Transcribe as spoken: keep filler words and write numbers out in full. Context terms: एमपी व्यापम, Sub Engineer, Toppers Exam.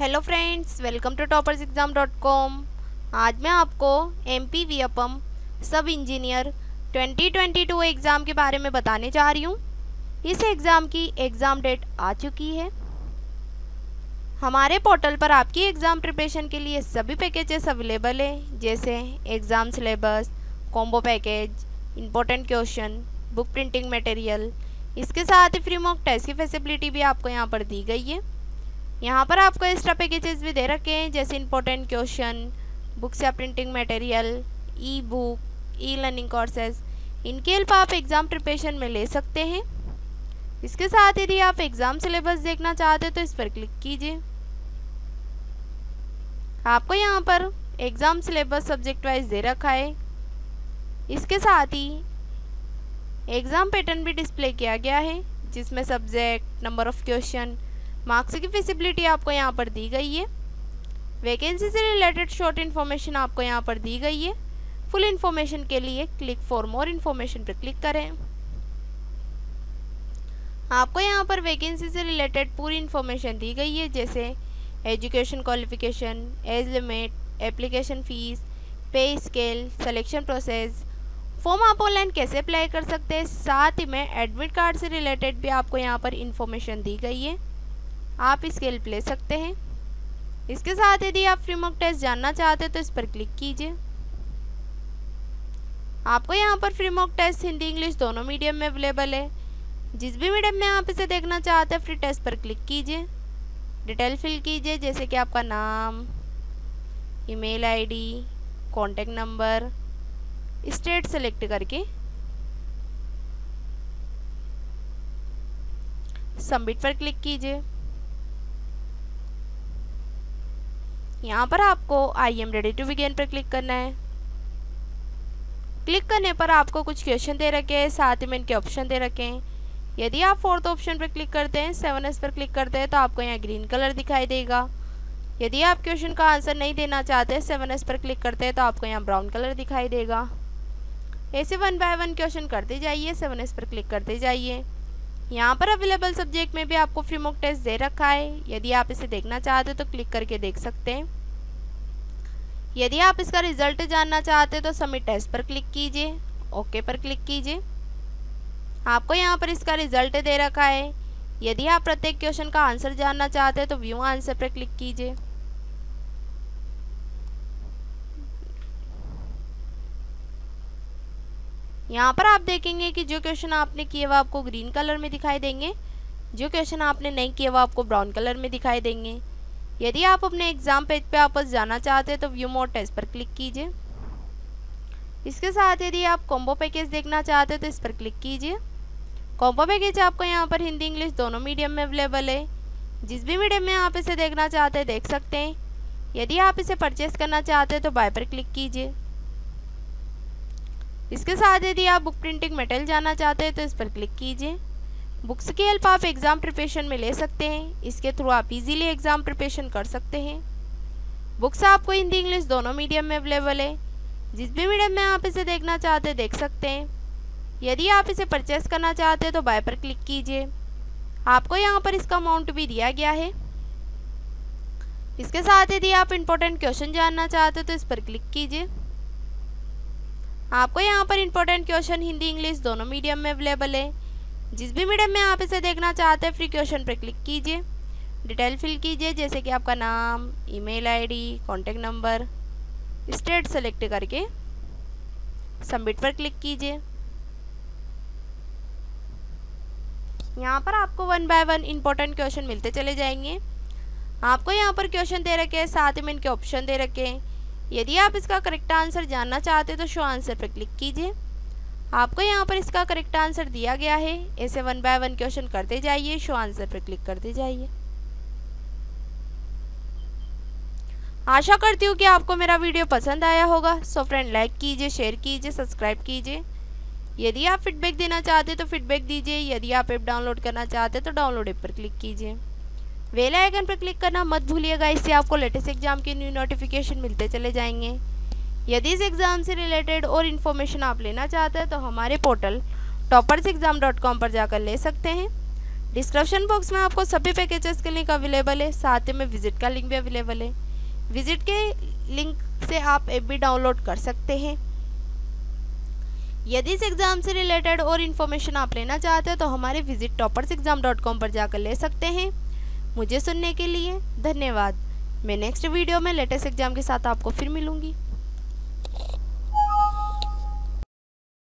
Hello friends, welcome to toppers Exam dot com. आज मैं आपको एमपी व्यापम sub engineer twenty twenty two exam के बारे में बताने जा रही हूँ। इस एग्ज़ाम की एग्ज़ाम डेट आ चुकी है। हमारे पोर्टल पर आपकी एग्ज़ाम प्रिपरेशन के लिए सभी पैकेजेस अवेलेबल हैं, जैसे exam syllabus, combo package, important question, book printing material. इसके साथ ही फ्री मॉक टेस्ट की फैसिलिटी भी आपको यहाँ पर दी गई है। यहाँ पर आपको एक्स्ट्रा पैकेजेस भी दे रखे हैं, जैसे इम्पोर्टेंट क्वेश्चन, बुक्स या प्रिंटिंग मटेरियल, ई बुक, ई लर्निंग कोर्सेज। इनके हेल्प आप एग्ज़ाम प्रिपरेशन में ले सकते हैं। इसके साथ यदि आप एग्ज़ाम सिलेबस देखना चाहते हैं तो इस पर क्लिक कीजिए। आपको यहाँ पर एग्ज़ाम सिलेबस सब्जेक्ट वाइज दे रखा है। इसके साथ ही एग्ज़ाम पैटर्न भी डिस्प्ले किया गया है, जिसमें subject, number of question, marks की फैसिलिटी आपको यहाँ पर दी गई है। वैकेंसी से रिलेटेड शॉर्ट इन्फॉर्मेशन आपको यहाँ पर दी गई है। फुल इन्फॉर्मेशन के लिए क्लिक फॉर मोर इन्फॉर्मेशन पर क्लिक करें। आपको यहाँ पर वैकेंसी से रिलेटेड पूरी इन्फॉर्मेशन दी गई है, जैसे education qualification, age limit, application fees, pay scale, selection process, form आप ऑनलाइन कैसे अप्लाई कर सकते हैं। साथ ही में एडमिट कार्ड से रिलेटेड भी आपको यहाँ पर इन्फॉर्मेशन दी गई है, आप इसकी हेल्प ले सकते हैं। इसके साथ यदि आप फ्री मॉक टेस्ट जानना चाहते हैं तो इस पर क्लिक कीजिए। आपको यहाँ पर free mock test Hindi English दोनों मीडियम में अवेलेबल है। जिस भी मीडियम में आप इसे देखना चाहते हैं, फ्री टेस्ट पर क्लिक कीजिए। डिटेल फिल कीजिए, जैसे कि आपका नाम, email ID, contact number, state select करके सबमिट पर क्लिक कीजिए। यहाँ पर आपको I am ready to begin पर क्लिक करना है। क्लिक करने पर आपको कुछ क्वेश्चन दे रखे हैं, साथ ही में इनके ऑप्शन दे रखे हैं। यदि आप फोर्थ ऑप्शन पर क्लिक करते हैं, सेवन एस पर क्लिक करते हैं, तो आपको यहाँ ग्रीन कलर दिखाई देगा। यदि आप क्वेश्चन का आंसर नहीं देना चाहते हैं, सेवन एस पर क्लिक करते हैं, तो आपको यहाँ ब्राउन कलर दिखाई देगा। ऐसे वन बाय वन क्वेश्चन करते जाइए, सेवन एस पर क्लिक करते जाइए। यहाँ पर अवेलेबल सब्जेक्ट में भी आपको फ्री मॉक टेस्ट दे रखा है। यदि आप इसे देखना चाहते हैं तो क्लिक करके देख सकते हैं। यदि आप इसका रिजल्ट जानना चाहते हैं तो सबमिट टेस्ट पर क्लिक कीजिए, ओके पर क्लिक कीजिए। आपको यहाँ पर इसका रिजल्ट दे रखा है। यदि आप प्रत्येक क्वेश्चन का आंसर जानना चाहते हैं तो व्यू आंसर पर क्लिक कीजिए। यहाँ पर आप देखेंगे कि जो क्वेश्चन आपने किए वह आपको ग्रीन कलर में दिखाई देंगे, जो क्वेश्चन आपने नहीं किए वह आपको ब्राउन कलर में दिखाई देंगे। यदि आप अपने एग्ज़ाम पेज पे वापस जाना चाहते हैं तो व्यू मोर टेस्ट पर क्लिक कीजिए। इसके साथ यदि आप कॉम्बो पैकेज देखना चाहते हैं तो इस पर क्लिक कीजिए। कॉम्बो पैकेज आपको यहाँ पर हिंदी इंग्लिश दोनों मीडियम में अवेलेबल है। जिस भी मीडियम में आप इसे देखना चाहते हैं देख सकते हैं। यदि आप इसे परचेस करना चाहते हैं तो बाय पर क्लिक कीजिए। इसके साथ यदि आप बुक प्रिंटिंग मटेरियल जाना चाहते हैं तो इस पर क्लिक कीजिए। बुक्स की हेल्प आप एग्ज़ाम प्रिपरेशन में ले सकते हैं। इसके थ्रू आप इजीली एग्ज़ाम प्रिपरेशन कर सकते हैं। बुक्स आपको हिंदी इंग्लिश दोनों मीडियम में अवेलेबल है। जिस भी मीडियम में आप इसे देखना चाहते हैं देख सकते हैं। यदि आप इसे परचेस करना चाहते हैं तो बाय पर क्लिक कीजिए। आपको यहाँ पर इसका अमाउंट भी दिया गया है। इसके साथ यदि आप इम्पोर्टेंट क्वेश्चन जानना चाहते हैं तो इस पर क्लिक कीजिए। आपको यहाँ पर इम्पोर्टेंट क्वेश्चन हिंदी इंग्लिश दोनों मीडियम में अवेलेबल है। जिस भी मीडियम में आप इसे देखना चाहते हैं फ्री क्वेश्चन पर क्लिक कीजिए। डिटेल फिल कीजिए, जैसे कि आपका नाम, email ID, contact number, state select करके सबमिट पर क्लिक कीजिए। यहाँ पर आपको one by one important question मिलते चले जाएंगे। आपको यहाँ पर क्वेश्चन दे रखे हैं, साथ में इनके ऑप्शन दे रखे हैं। यदि आप इसका करेक्ट आंसर जानना चाहते हैं तो शो आंसर पर क्लिक कीजिए। आपको यहाँ पर इसका करेक्ट आंसर दिया गया है। ऐसे वन बाय वन क्वेश्चन करते जाइए, शो आंसर पर क्लिक करते जाइए। आशा करती हूँ कि आपको मेरा वीडियो पसंद आया होगा। सो फ्रेंड, लाइक कीजिए, शेयर कीजिए, सब्सक्राइब कीजिए। यदि आप फीडबैक देना चाहते हैं तो फीडबैक दीजिए। यदि आप ऐप डाउनलोड करना चाहते हैं तो डाउनलोड ऐप पर क्लिक कीजिए। बेल आइकन पर क्लिक करना मत भूलिएगा, इससे आपको लेटेस्ट एग्जाम के न्यू नोटिफिकेशन मिलते चले जाएंगे। यदि इस एग्ज़ाम से रिलेटेड और इन्फॉर्मेशन आप लेना चाहते हैं तो हमारे portal Toppers Exam dot com पर जाकर ले सकते हैं। डिस्क्रिप्शन बॉक्स में आपको सभी पैकेजेस के लिंक अवेलेबल है, साथ ही में विजिट का लिंक भी अवेलेबल है। विजिट के लिंक से आप ऐप भी डाउनलोड कर सकते हैं। यदि इस एग्ज़ाम से रिलेटेड और इन्फॉर्मेशन आप लेना चाहते हो तो हमारे visit Toppers Exam dot com पर जाकर ले सकते हैं। मुझे सुनने के लिए धन्यवाद। मैं नेक्स्ट वीडियो में लेटेस्ट एग्जाम के साथ आपको फिर मिलूँगी।